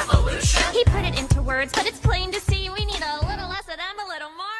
evolution. He put it into words, but it's plain to see we need a little less of them, a little more.